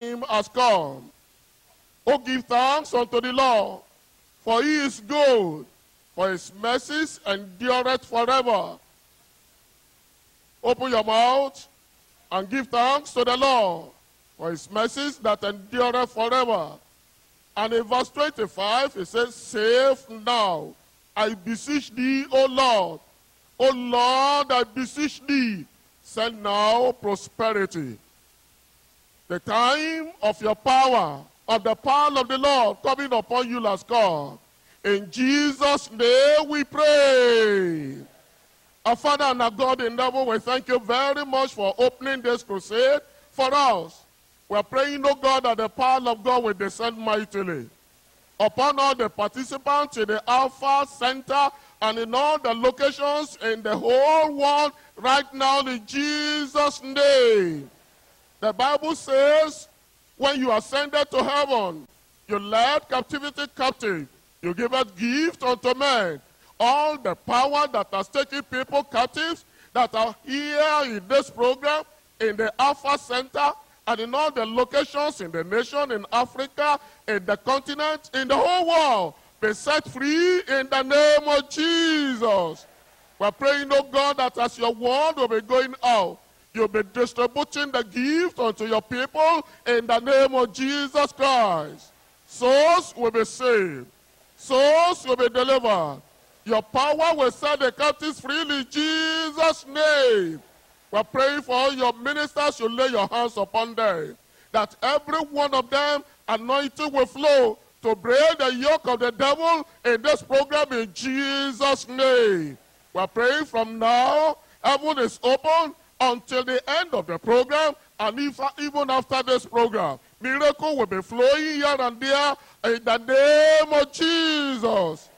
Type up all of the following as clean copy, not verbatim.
has come. Oh, give thanks unto the Lord, for he is good, for his mercies endureth forever. Open your mouth and give thanks to the Lord, for his mercies that endureth forever. And in verse 25, it says, save now, I beseech thee, O Lord. O Lord, I beseech thee, send now prosperity. The time of your power, of the power of the Lord coming upon you has come. In Jesus' name we pray. Our Father and our God in heaven, we thank you very much for opening this crusade for us. We are praying, O God, that the power of God will descend mightily upon all the participants in the Alpha Center and in all the locations in the whole world right now in Jesus' name. The Bible says, when you ascended to heaven, you led captivity captive. You gave a gift unto men. All the power that has taken people captives that are here in this program, in the Alpha Center, and in all the locations in the nation, in Africa, in the continent, in the whole world, be set free in the name of Jesus. We're praying, oh God, that as your word will be going out, you'll be distributing the gift unto your people in the name of Jesus Christ. Souls will be saved. Souls will be delivered. Your power will set the captives free in Jesus' name. We're praying for all your ministers. You lay your hands upon them, that every one of them anointing will flow to break the yoke of the devil in this program in Jesus' name. We're praying from now, heaven is open until the end of the program, and even after this program, miracle will be flowing here and there in the name of Jesus.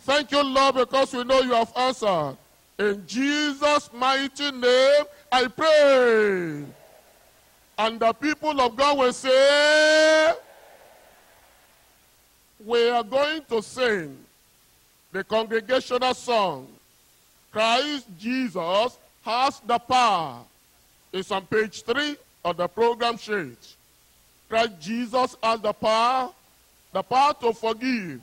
Thank you, Lord, because we know you have answered. In Jesus' mighty name, I pray. And the people of God will say, we are going to sing the congregational song, Christ Jesus has the power. It's on page 3 of the program sheet. Christ Jesus has the power to forgive,